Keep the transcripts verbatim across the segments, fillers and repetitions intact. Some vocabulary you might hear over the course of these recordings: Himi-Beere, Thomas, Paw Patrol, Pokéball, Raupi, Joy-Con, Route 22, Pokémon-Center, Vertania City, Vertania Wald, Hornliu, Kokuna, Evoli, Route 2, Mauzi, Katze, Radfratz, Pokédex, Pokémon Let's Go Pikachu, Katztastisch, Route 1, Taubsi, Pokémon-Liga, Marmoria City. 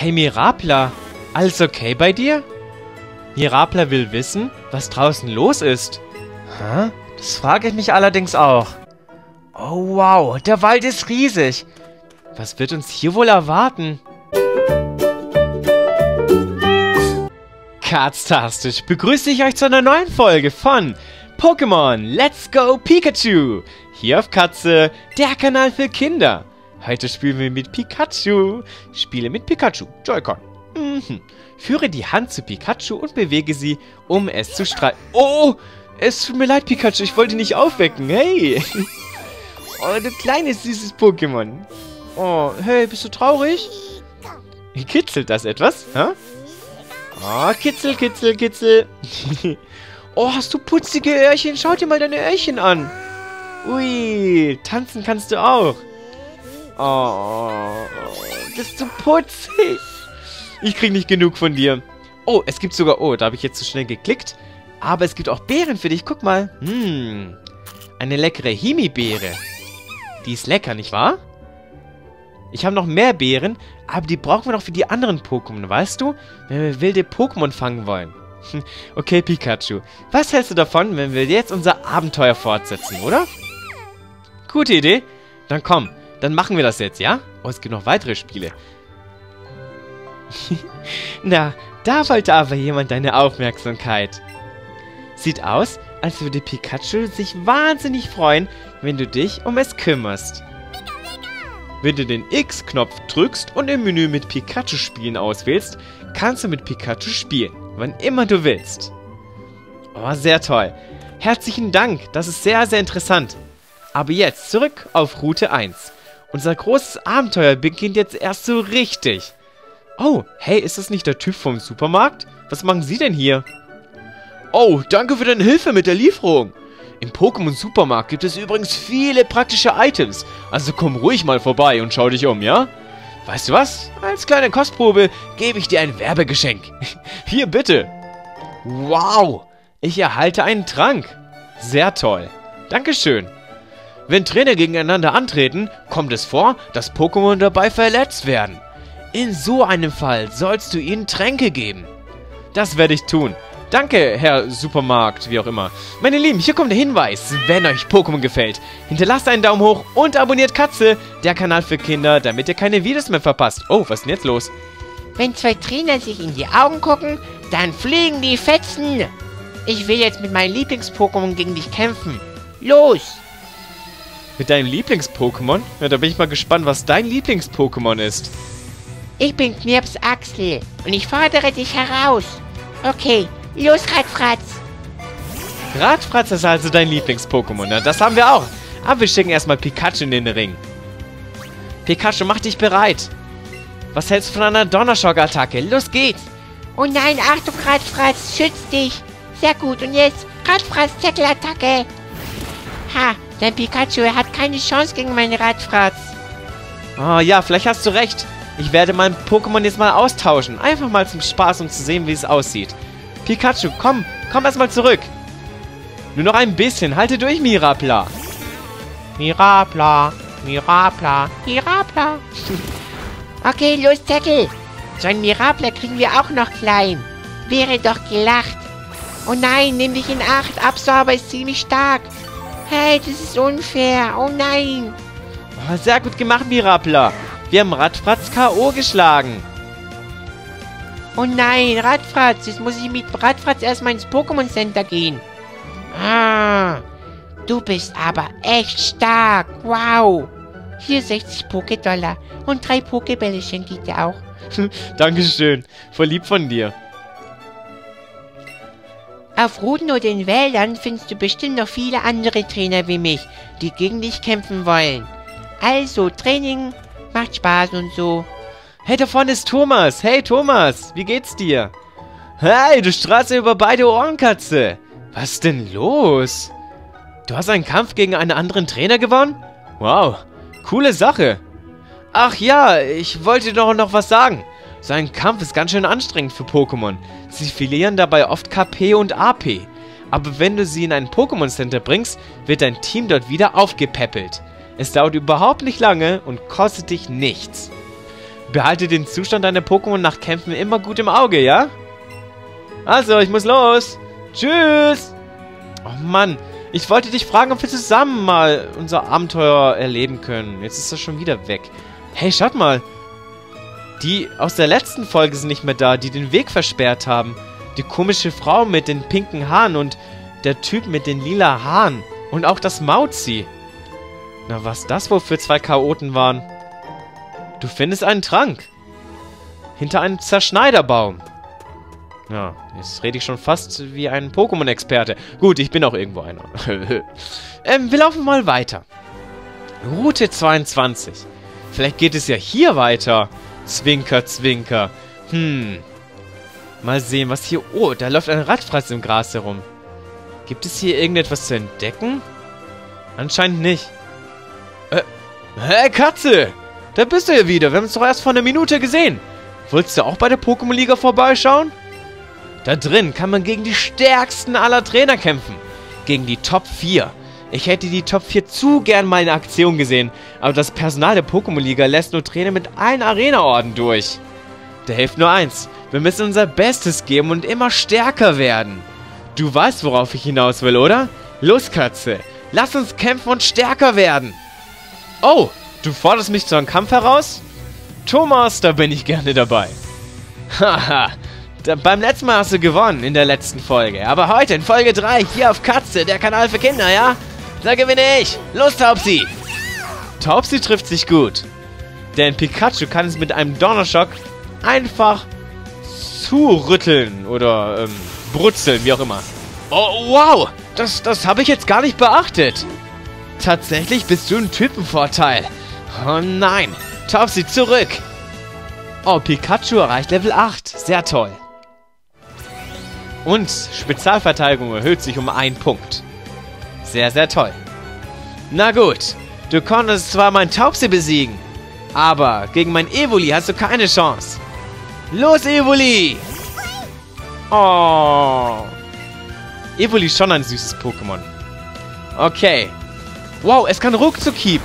Hey Myrapla, alles okay bei dir? Myrapla will wissen, was draußen los ist. Hä? Das frage ich mich allerdings auch. Oh wow, der Wald ist riesig. Was wird uns hier wohl erwarten? Katztastisch, begrüße ich euch zu einer neuen Folge von Pokémon Let's Go Pikachu. Hier auf Katze, der Kanal für Kinder. Heute spielen wir mit Pikachu. Spiele mit Pikachu, Joy-Con. Mhm. Führe die Hand zu Pikachu und bewege sie, um es zu streiten. Oh, es tut mir leid, Pikachu, ich wollte dich nicht aufwecken. Hey. Oh, du kleines, süßes Pokémon. Oh, hey, bist du traurig? Kitzelt das etwas? Hä? Oh, kitzel, kitzel, kitzel. Oh, hast du putzige Öhrchen? Schau dir mal deine Öhrchen an. Ui, tanzen kannst du auch. Oh, bist du putzig. Ich krieg nicht genug von dir. Oh, es gibt sogar... Oh, da habe ich jetzt zu schnell geklickt. Aber es gibt auch Beeren für dich. Guck mal. Hm, eine leckere Himbeere. Die ist lecker, nicht wahr? Ich habe noch mehr Beeren, aber die brauchen wir noch für die anderen Pokémon, weißt du? Wenn wir wilde Pokémon fangen wollen. Okay, Pikachu. Was hältst du davon, wenn wir jetzt unser Abenteuer fortsetzen, oder? Gute Idee. Dann komm. Dann machen wir das jetzt, ja? Oh, es gibt noch weitere Spiele. Na, da wollte aber jemand deine Aufmerksamkeit. Sieht aus, als würde Pikachu sich wahnsinnig freuen, wenn du dich um es kümmerst. Wenn du den X-Knopf drückst und im Menü mit Pikachu spielen auswählst, kannst du mit Pikachu spielen, wann immer du willst. Oh, sehr toll. Herzlichen Dank, das ist sehr, sehr interessant. Aber jetzt zurück auf Route eins. Unser großes Abenteuer beginnt jetzt erst so richtig. Oh, hey, ist das nicht der Typ vom Supermarkt? Was machen Sie denn hier? Oh, danke für deine Hilfe mit der Lieferung. Im Pokémon-Supermarkt gibt es übrigens viele praktische Items. Also komm ruhig mal vorbei und schau dich um, ja? Weißt du was? Als kleine Kostprobe gebe ich dir ein Werbegeschenk. Hier, bitte. Wow, ich erhalte einen Trank. Sehr toll. Dankeschön. Wenn Trainer gegeneinander antreten, kommt es vor, dass Pokémon dabei verletzt werden. In so einem Fall sollst du ihnen Tränke geben. Das werde ich tun. Danke, Herr Supermarkt, wie auch immer. Meine Lieben, hier kommt der Hinweis. Wenn euch Pokémon gefällt, hinterlasst einen Daumen hoch und abonniert Katze, der Kanal für Kinder, damit ihr keine Videos mehr verpasst. Oh, was ist denn jetzt los? Wenn zwei Trainer sich in die Augen gucken, dann fliegen die Fetzen. Ich will jetzt mit meinen Lieblings-Pokémon gegen dich kämpfen. Los! Mit deinem Lieblings-Pokémon? Ja, da bin ich mal gespannt, was dein Lieblings-Pokémon ist. Ich bin Knirps Axel und ich fordere dich heraus. Okay, los Radfratz. Radfratz ist also dein Lieblings-Pokémon, ne? Das haben wir auch. Aber wir schicken erstmal Pikachu in den Ring. Pikachu, mach dich bereit. Was hältst du von einer Donnerschock-Attacke? Los geht's. Oh nein, Achtung Radfratz, schütz dich. Sehr gut, und jetzt Radfratz-Zettel-Attacke. Ha. Dein Pikachu, er hat keine Chance gegen meinen Radfratz. Oh ja, vielleicht hast du recht. Ich werde mein Pokémon jetzt mal austauschen. Einfach mal zum Spaß, um zu sehen, wie es aussieht. Pikachu, komm, komm erstmal zurück. Nur noch ein bisschen. Halte durch, Myrapla. Myrapla, Myrapla, Myrapla. Okay, los, Zettel. So ein Myrapla kriegen wir auch noch klein. Wäre doch gelacht. Oh nein, nimm dich in Acht. Absorber ist ziemlich stark. Hey, das ist unfair. Oh nein. Oh, sehr gut gemacht, Myrapla. Wir haben Radfratz K O geschlagen. Oh nein, Radfratz. Jetzt muss ich mit Radfratz erstmal ins Pokémon-Center gehen. Ah, du bist aber echt stark. Wow. Hier sechzig Poké-Dollar und drei Pokébälle schenke ich dir auch. Dankeschön. Voll lieb von dir. Auf Routen oder in Wäldern findest du bestimmt noch viele andere Trainer wie mich, die gegen dich kämpfen wollen. Also, Training macht Spaß und so. Hey, da vorne ist Thomas. Hey, Thomas, wie geht's dir? Hey, du strahlst über beide Ohren, Katze. Was ist denn los? Du hast einen Kampf gegen einen anderen Trainer gewonnen? Wow, coole Sache. Ach ja, ich wollte dir doch noch was sagen. So ein Kampf ist ganz schön anstrengend für Pokémon. Sie verlieren dabei oft K P und A P. Aber wenn du sie in ein Pokémon-Center bringst, wird dein Team dort wieder aufgepäppelt. Es dauert überhaupt nicht lange und kostet dich nichts. Behalte den Zustand deiner Pokémon nach Kämpfen immer gut im Auge, ja? Also, ich muss los. Tschüss. Oh Mann, ich wollte dich fragen, ob wir zusammen mal unser Abenteuer erleben können. Jetzt ist das schon wieder weg. Hey, schaut mal. Die aus der letzten Folge sind nicht mehr da, die den Weg versperrt haben. Die komische Frau mit den pinken Haaren und der Typ mit den lila Haaren. Und auch das Mauzi. Na, was das wohl für zwei Chaoten waren. Du findest einen Trank. Hinter einem Zerschneiderbaum. Ja, jetzt rede ich schon fast wie ein Pokémon-Experte. Gut, ich bin auch irgendwo einer. ähm, wir laufen mal weiter. Route zweiundzwanzig. Vielleicht geht es ja hier weiter. Zwinker, Zwinker. Hm. Mal sehen, was hier... Oh, da läuft ein Radfratz im Gras herum. Gibt es hier irgendetwas zu entdecken? Anscheinend nicht. Äh, hä, Katze! Da bist du ja wieder. Wir haben uns doch erst vor einer Minute gesehen. Wolltest du auch bei der Pokémon-Liga vorbeischauen? Da drin kann man gegen die stärksten aller Trainer kämpfen. Gegen die Top vier. Ich hätte die Top vier zu gern mal in Aktion gesehen, aber das Personal der Pokémon-Liga lässt nur Trainer mit allen Arena-Orden durch. Da hilft nur eins. Wir müssen unser Bestes geben und immer stärker werden. Du weißt, worauf ich hinaus will, oder? Los, Katze. Lass uns kämpfen und stärker werden. Oh, du forderst mich zu einem Kampf heraus? Thomas, da bin ich gerne dabei. Haha. Beim letzten Mal hast du gewonnen, in der letzten Folge. Aber heute, in Folge drei, hier auf Katze, der Kanal für Kinder, ja? Da gewinne ich. Los, Taubsi. Taubsi trifft sich gut. Denn Pikachu kann es mit einem Donnerschock einfach zurütteln oder ähm, brutzeln, wie auch immer. Oh, wow. Das, das habe ich jetzt gar nicht beachtet. Tatsächlich bist du ein Typenvorteil. Oh nein. Taubsi zurück. Oh, Pikachu erreicht Level acht. Sehr toll. Und Spezialverteidigung erhöht sich um einen Punkt. Sehr, sehr toll. Na gut, du konntest zwar mein Taubsi besiegen, aber gegen mein Evoli hast du keine Chance. Los, Evoli! Oh. Evoli ist schon ein süßes Pokémon. Okay. Wow, es kann Ruckzuck-Hieb.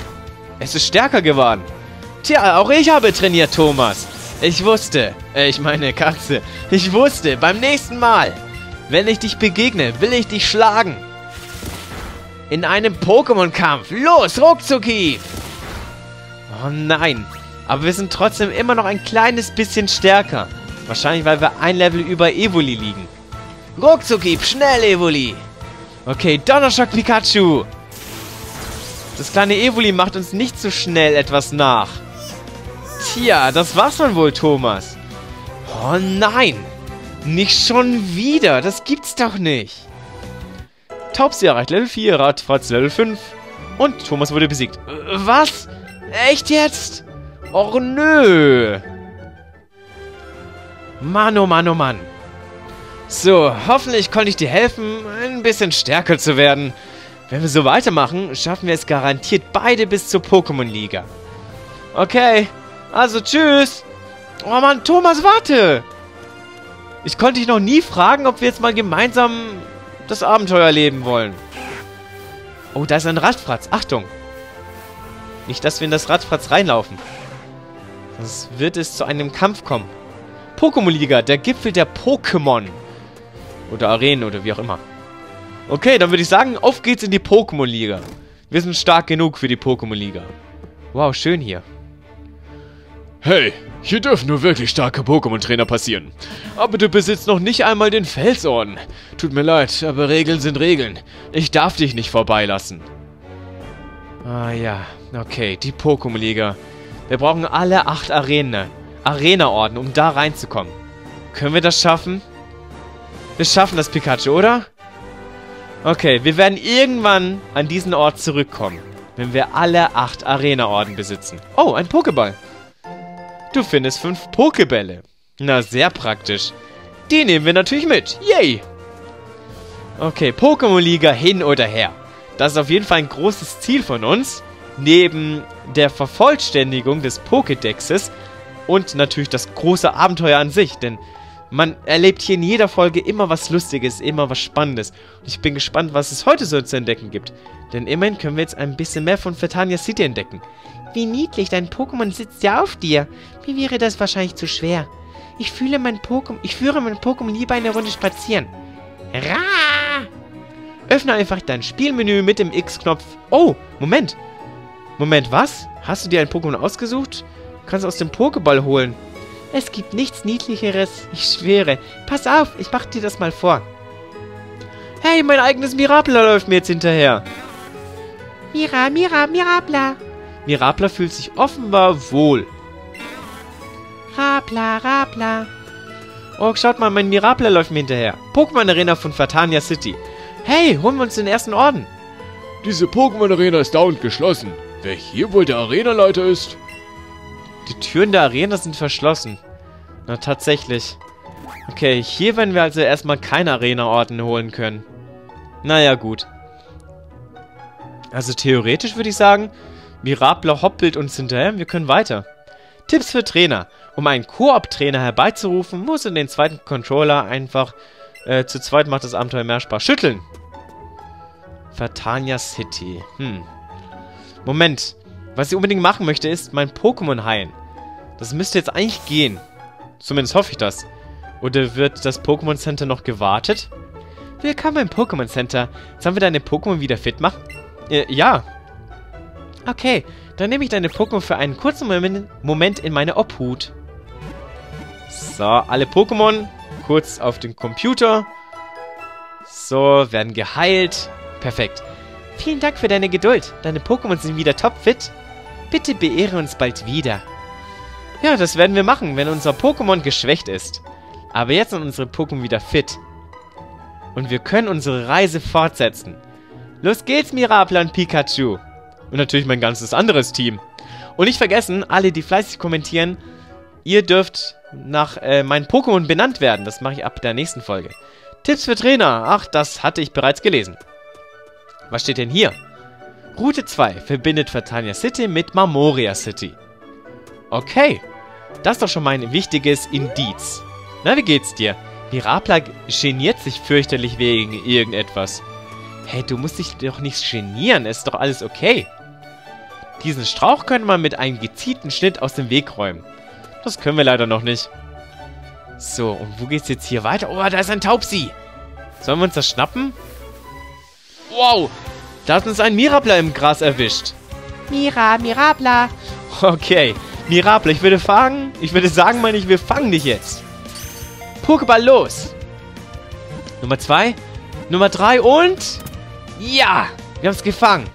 Es ist stärker geworden. Tja, auch ich habe trainiert, Thomas. Ich wusste, äh, ich meine Katze, ich wusste, beim nächsten Mal, wenn ich dich begegne, will ich dich schlagen. In einem Pokémon-Kampf. Los, Ruckzucki! Oh nein. Aber wir sind trotzdem immer noch ein kleines bisschen stärker. Wahrscheinlich, weil wir ein Level über Evoli liegen. Ruckzucki, schnell, Evoli! Okay, Donnerschock Pikachu! Das kleine Evoli macht uns nicht so schnell etwas nach. Tja, das war's dann wohl, Thomas. Oh nein. Nicht schon wieder. Das gibt's doch nicht. Taubsi erreicht Level vier, Radfratz Level fünf. Und Thomas wurde besiegt. Was? Echt jetzt? Och nö. Mann, oh Mann, oh Mann. So, hoffentlich konnte ich dir helfen, ein bisschen stärker zu werden. Wenn wir so weitermachen, schaffen wir es garantiert beide bis zur Pokémon-Liga. Okay. Also, tschüss. Oh Mann, Thomas, warte. Ich konnte dich noch nie fragen, ob wir jetzt mal gemeinsam das Abenteuer erleben wollen. Oh, da ist ein Radfratz. Achtung. Nicht, dass wir in das Radfratz reinlaufen. Sonst wird es zu einem Kampf kommen. Pokémon-Liga, der Gipfel der Pokémon. Oder Arenen oder wie auch immer. Okay, dann würde ich sagen, auf geht's in die Pokémon-Liga. Wir sind stark genug für die Pokémon-Liga. Wow, schön hier. Hey, hier dürfen nur wirklich starke Pokémon-Trainer passieren. Aber du besitzt noch nicht einmal den Felsorden. Tut mir leid, aber Regeln sind Regeln. Ich darf dich nicht vorbeilassen. Ah ja, okay, die Pokémon-Liga. Wir brauchen alle acht Arenen, Arena-Orden, um da reinzukommen. Können wir das schaffen? Wir schaffen das, Pikachu, oder? Okay, wir werden irgendwann an diesen Ort zurückkommen, wenn wir alle acht Arena-Orden besitzen. Oh, ein Pokéball. Du findest fünf Pokebälle. Na, sehr praktisch. Die nehmen wir natürlich mit. Yay! Okay, Pokémon-Liga hin oder her. Das ist auf jeden Fall ein großes Ziel von uns. Neben der Vervollständigung des Pokédexes und natürlich das große Abenteuer an sich. Denn man erlebt hier in jeder Folge immer was Lustiges, immer was Spannendes. Und ich bin gespannt, was es heute so zu entdecken gibt. Denn immerhin können wir jetzt ein bisschen mehr von Vertania City entdecken. Wie niedlich, dein Pokémon sitzt ja auf dir. Mir wäre das wahrscheinlich zu schwer. Ich fühle mein Pokémon, ich führe mein Pokémon lieber eine Runde spazieren. Ra! Öffne einfach dein Spielmenü mit dem X-Knopf. Oh, Moment. Moment, was? Hast du dir ein Pokémon ausgesucht? Kannst du aus dem Pokéball holen. Es gibt nichts Niedlicheres, ich schwöre. Pass auf, ich mach dir das mal vor. Hey, mein eigenes Myrapla läuft mir jetzt hinterher. Mira, Mira, Myrapla. Myrapla fühlt sich offenbar wohl. Rapla, Rapla. Oh, schaut mal, mein Myrapla läuft mir hinterher. Pokémon-Arena von Vertania City. Hey, holen wir uns den ersten Orden. Diese Pokémon-Arena ist dauernd geschlossen. Wer hier wohl der Arenaleiter ist? Die Türen der Arena sind verschlossen. Na, tatsächlich. Okay, hier werden wir also erstmal keine Arena-Orden holen können. Naja, gut. Also theoretisch würde ich sagen, Myrapla hoppelt uns hinterher, wir können weiter. Tipps für Trainer. Um einen Koop-Trainer herbeizurufen, musst du den zweiten Controller einfach, äh, zu zweit macht das Abenteuer mehr Spaß, schütteln. Vertania City. Hm. Moment. Was ich unbedingt machen möchte, ist mein Pokémon heilen. Das müsste jetzt eigentlich gehen. Zumindest hoffe ich das. Oder wird das Pokémon-Center noch gewartet? Willkommen im Pokémon-Center. Sollen wir deine Pokémon wieder fit machen? Äh, ja. Okay, dann nehme ich deine Pokémon für einen kurzen Moment in meine Obhut. So, alle Pokémon kurz auf den Computer. So, werden geheilt. Perfekt. Vielen Dank für deine Geduld. Deine Pokémon sind wieder topfit. Bitte beehre uns bald wieder. Ja, das werden wir machen, wenn unser Pokémon geschwächt ist. Aber jetzt sind unsere Pokémon wieder fit. Und wir können unsere Reise fortsetzen. Los geht's, Myrapla und Pikachu. Und natürlich mein ganzes anderes Team. Und nicht vergessen, alle, die fleißig kommentieren, ihr dürft nach äh, meinen Pokémon benannt werden. Das mache ich ab der nächsten Folge. Tipps für Trainer. Ach, das hatte ich bereits gelesen. Was steht denn hier? Route zwei verbindet Vertania City mit Marmoria City. Okay, das ist doch schon mal ein wichtiges Indiz. Na, wie geht's dir? Myrapla geniert sich fürchterlich wegen irgendetwas. Hey, du musst dich doch nicht genieren, ist doch alles okay. Diesen Strauch könnte man mit einem gezielten Schnitt aus dem Weg räumen. Das können wir leider noch nicht. So, und wo geht's jetzt hier weiter? Oh, da ist ein Taubsi. Sollen wir uns das schnappen? Wow, da hat uns ein Myrapla im Gras erwischt. Mira, Myrapla. Okay, Myrapla, ich würde fangen. Ich würde sagen, meine ich, wir fangen dich jetzt. Pokéball los. Nummer zwei, Nummer drei und... Ja, wir haben es gefangen.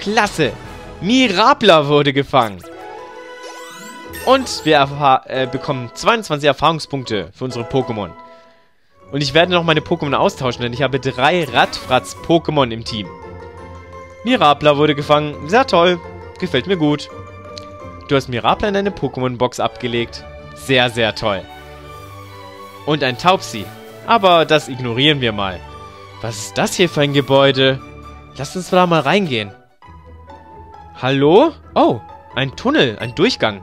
Klasse, Myrapla wurde gefangen. Und wir äh, bekommen zweiundzwanzig Erfahrungspunkte für unsere Pokémon. Und ich werde noch meine Pokémon austauschen, denn ich habe drei Radfratz-Pokémon im Team. Myrapla wurde gefangen. Sehr toll. Gefällt mir gut. Du hast Myrapla in deine Pokémon-Box abgelegt. Sehr, sehr toll. Und ein Taubsi. Aber das ignorieren wir mal. Was ist das hier für ein Gebäude? Lass uns da mal reingehen. Hallo? Oh, ein Tunnel, ein Durchgang.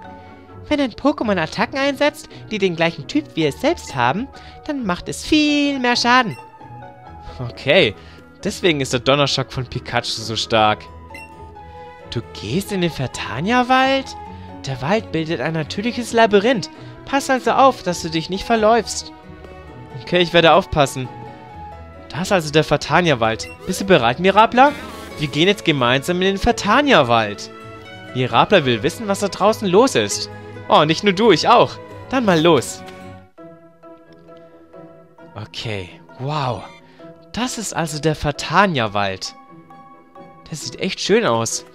Wenn ein Pokémon Attacken einsetzt, die den gleichen Typ wie es selbst haben, dann macht es viel mehr Schaden. Okay, deswegen ist der Donnerschock von Pikachu so stark. Du gehst in den Vertania Wald? Der Wald bildet ein natürliches Labyrinth. Pass also auf, dass du dich nicht verläufst. Okay, ich werde aufpassen. Das ist also der Vertania Wald. Bist du bereit, Myrapla? Wir gehen jetzt gemeinsam in den Vertania Wald. Myrapla will wissen, was da draußen los ist. Oh, nicht nur du, ich auch. Dann mal los. Okay, wow. Das ist also der Vertania Wald. Das sieht echt schön aus.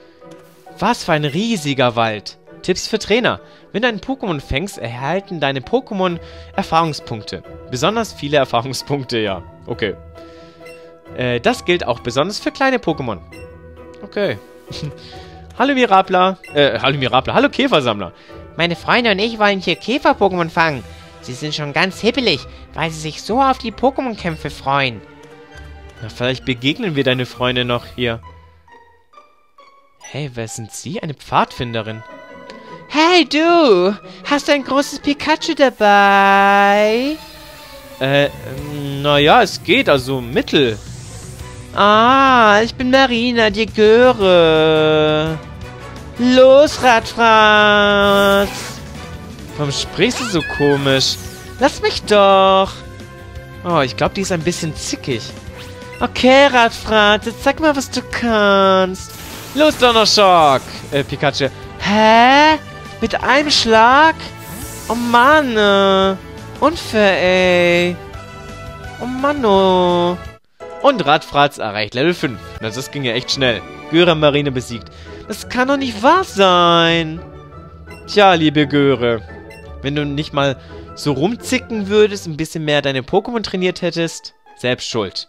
Was für ein riesiger Wald. Tipps für Trainer. Wenn du einen Pokémon fängst, erhalten deine Pokémon Erfahrungspunkte. Besonders viele Erfahrungspunkte, ja. Okay. Äh, das gilt auch besonders für kleine Pokémon. Okay. Hallo Myrapla. Äh, hallo Myrapla. Hallo Käfersammler. Meine Freunde und ich wollen hier Käfer-Pokémon fangen. Sie sind schon ganz hippelig, weil sie sich so auf die Pokémon-Kämpfe freuen. Na, vielleicht begegnen wir deine Freunde noch hier. Hey, wer sind Sie? Eine Pfadfinderin. Hey, du! Hast du ein großes Pikachu dabei? Äh, naja, es geht, also mittel. Ah, ich bin Marina, die Göre. Los, Radfratz! Warum sprichst du so komisch? Lass mich doch! Oh, ich glaube, die ist ein bisschen zickig. Okay, Radfratz, jetzt zeig mal, was du kannst. Los, Donnerschock! Äh, Pikachu. Hä? Mit einem Schlag? Oh Mann! Unfair, ey! Oh Mann, oh! Und Radfratz erreicht Level fünf. Also das ging ja echt schnell. Göre Marine besiegt. Das kann doch nicht wahr sein. Tja, liebe Göre. Wenn du nicht mal so rumzicken würdest, ein bisschen mehr deine Pokémon trainiert hättest, selbst schuld.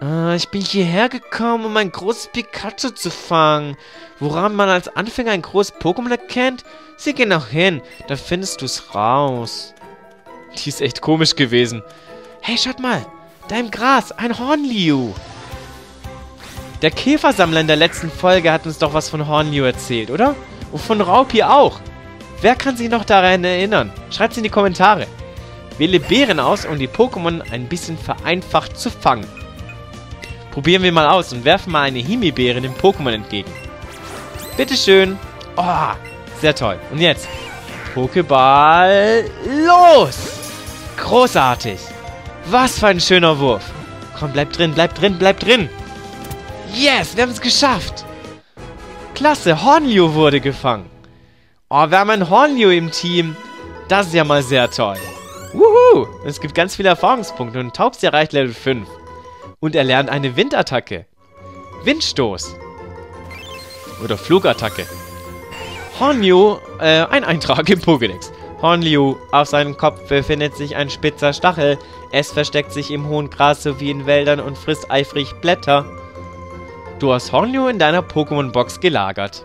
Äh, ich bin hierher gekommen, um ein großes Pikachu zu fangen. Woran man als Anfänger ein großes Pokémon erkennt? Sieh genau hin, da findest du es raus. Die ist echt komisch gewesen. Hey, schaut mal. Da im Gras, ein Hornliu. Der Käfersammler in der letzten Folge hat uns doch was von Hornliu erzählt, oder? Und von Raupier auch. Wer kann sich noch daran erinnern? Schreibt es in die Kommentare. Wähle Beeren aus, um die Pokémon ein bisschen vereinfacht zu fangen. Probieren wir mal aus und werfen mal eine Himi-Beere dem Pokémon entgegen. Bitteschön. Oh, sehr toll. Und jetzt, Pokéball, los! Großartig. Was für ein schöner Wurf. Komm, bleib drin, bleib drin, bleib drin. Yes, wir haben es geschafft. Klasse, Hornliu wurde gefangen. Oh, wir haben ein Hornliu im Team. Das ist ja mal sehr toll. Wuhu, es gibt ganz viele Erfahrungspunkte und Taubsi erreicht Level fünf. Und er lernt eine Windattacke. Windstoß. Oder Flugattacke. Hornliu, äh, ein Eintrag im Pokédex. Hornliu, auf seinem Kopf befindet sich ein spitzer Stachel. Es versteckt sich im hohen Gras sowie in Wäldern und frisst eifrig Blätter. Du hast Hornliu in deiner Pokémon-Box gelagert.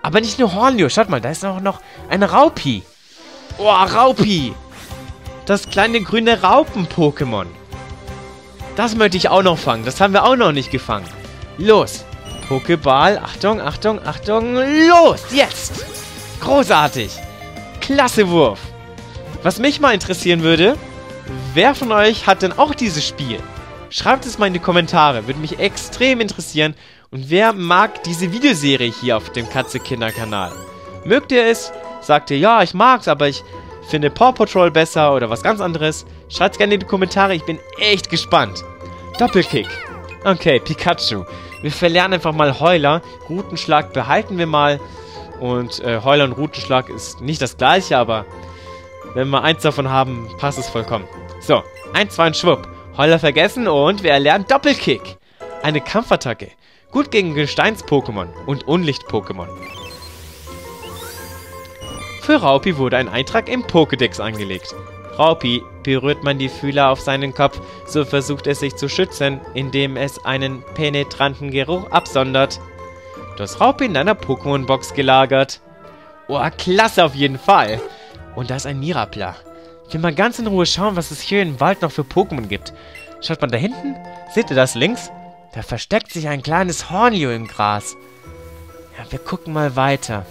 Aber nicht nur Hornliu, schaut mal, da ist auch noch ein Raupi. Oh, Raupi! Das kleine grüne Raupen-Pokémon. Das möchte ich auch noch fangen, das haben wir auch noch nicht gefangen. Los, Pokéball, Achtung, Achtung, Achtung, los, jetzt! Großartig! Klasse Wurf! Was mich mal interessieren würde, wer von euch hat denn auch dieses Spiel? Schreibt es mal in die Kommentare, würde mich extrem interessieren. Und wer mag diese Videoserie hier auf dem Katze-Kinder-Kanal? Mögt ihr es? Sagt ihr, ja, ich mag's, aber ich finde Paw Patrol besser oder was ganz anderes? Schreibt es gerne in die Kommentare, ich bin echt gespannt. Doppelkick. Okay, Pikachu. Wir verlernen einfach mal Heuler. Routenschlag behalten wir mal. Und äh, Heuler und Routenschlag ist nicht das gleiche, aber wenn wir eins davon haben, passt es vollkommen. So, eins, zwei und schwupp. Heuler vergessen und wir erlernen Doppelkick. Eine Kampfattacke. Gut gegen Gesteins-Pokémon und Unlicht-Pokémon. Für Raupi wurde ein Eintrag im Pokédex angelegt. Raupi, berührt man die Fühler auf seinen Kopf, so versucht es sich zu schützen, indem es einen penetranten Geruch absondert. Das Raupi in deiner Pokémon-Box gelagert. Oh, klasse auf jeden Fall. Und da ist ein Myrapla. Ich will mal ganz in Ruhe schauen, was es hier im Wald noch für Pokémon gibt. Schaut mal da hinten. Seht ihr das links? Da versteckt sich ein kleines Hornliu im Gras. Ja, wir gucken mal weiter.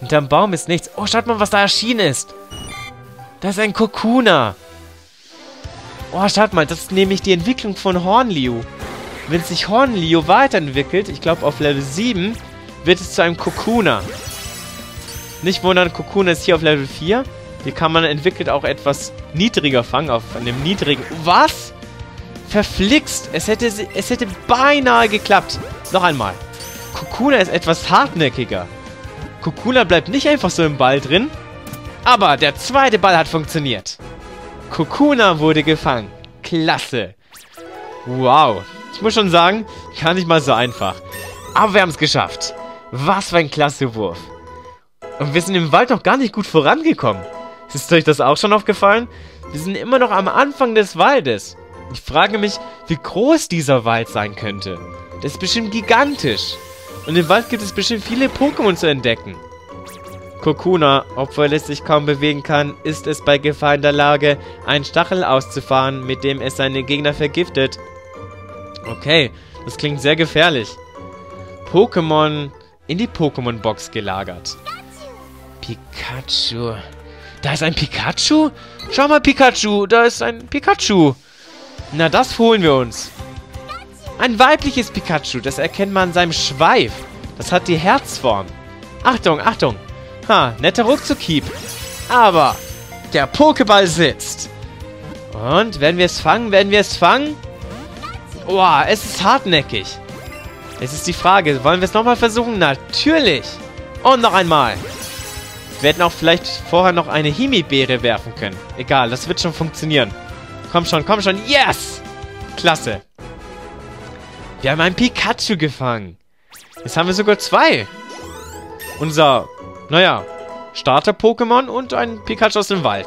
Hinterm Baum ist nichts. Oh, schaut mal, was da erschienen ist. Da ist ein Kokuna. Oh, schaut mal, das ist nämlich die Entwicklung von Hornliu. Wenn sich Hornliu weiterentwickelt, ich glaube auf Level sieben, wird es zu einem Kokuna. Nicht wundern, Kokuna ist hier auf Level vier. Hier kann man entwickelt auch etwas niedriger fangen, auf einem niedrigen... Was? Verflixt! Es hätte, es hätte beinahe geklappt. Noch einmal. Kokuna ist etwas hartnäckiger. Kokuna bleibt nicht einfach so im Ball drin. Aber der zweite Ball hat funktioniert. Kokuna wurde gefangen. Klasse. Wow. Ich muss schon sagen, gar nicht mal so einfach. Aber wir haben es geschafft. Was für ein klasse Wurf. Und wir sind im Wald noch gar nicht gut vorangekommen. Ist euch das auch schon aufgefallen? Wir sind immer noch am Anfang des Waldes. Ich frage mich, wie groß dieser Wald sein könnte. Das ist bestimmt gigantisch. Und im Wald gibt es bestimmt viele Pokémon zu entdecken. Kokuna, obwohl es sich kaum bewegen kann, ist es bei Gefahr in der Lage, einen Stachel auszufahren, mit dem es seine Gegner vergiftet. Okay, das klingt sehr gefährlich. Pokémon in die Pokémon-Box gelagert. Pikachu. Da ist ein Pikachu? Schau mal, Pikachu, da ist ein Pikachu. Na, das holen wir uns. Ein weibliches Pikachu, das erkennt man an seinem Schweif. Das hat die Herzform. Achtung, Achtung. Ha, netter Ruckzuck-Hieb. Aber der Pokéball sitzt. Und werden wir es fangen? Werden wir es fangen? Boah, es ist hartnäckig. Jetzt ist die Frage, wollen wir es nochmal versuchen? Natürlich. Und noch einmal. Wir hätten auch vielleicht vorher noch eine Himi-Beere werfen können. Egal, das wird schon funktionieren. Komm schon, komm schon. Yes! Klasse. Wir haben einen Pikachu gefangen. Jetzt haben wir sogar zwei. Unser, naja, Starter-Pokémon und ein Pikachu aus dem Wald.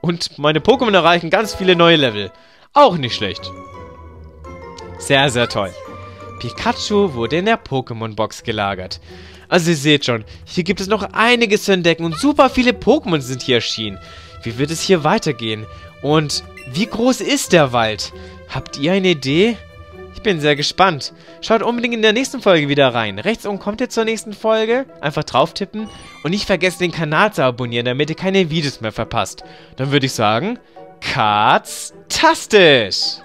Und meine Pokémon erreichen ganz viele neue Level. Auch nicht schlecht. Sehr, sehr toll. Pikachu wurde in der Pokémon-Box gelagert. Also ihr seht schon, hier gibt es noch einiges zu entdecken und super viele Pokémon sind hier erschienen. Wie wird es hier weitergehen? Und wie groß ist der Wald? Habt ihr eine Idee? Ich bin sehr gespannt. Schaut unbedingt in der nächsten Folge wieder rein. Rechts oben kommt ihr zur nächsten Folge. Einfach drauf tippen und nicht vergessen, den Kanal zu abonnieren, damit ihr keine Videos mehr verpasst. Dann würde ich sagen, Katz-tastisch!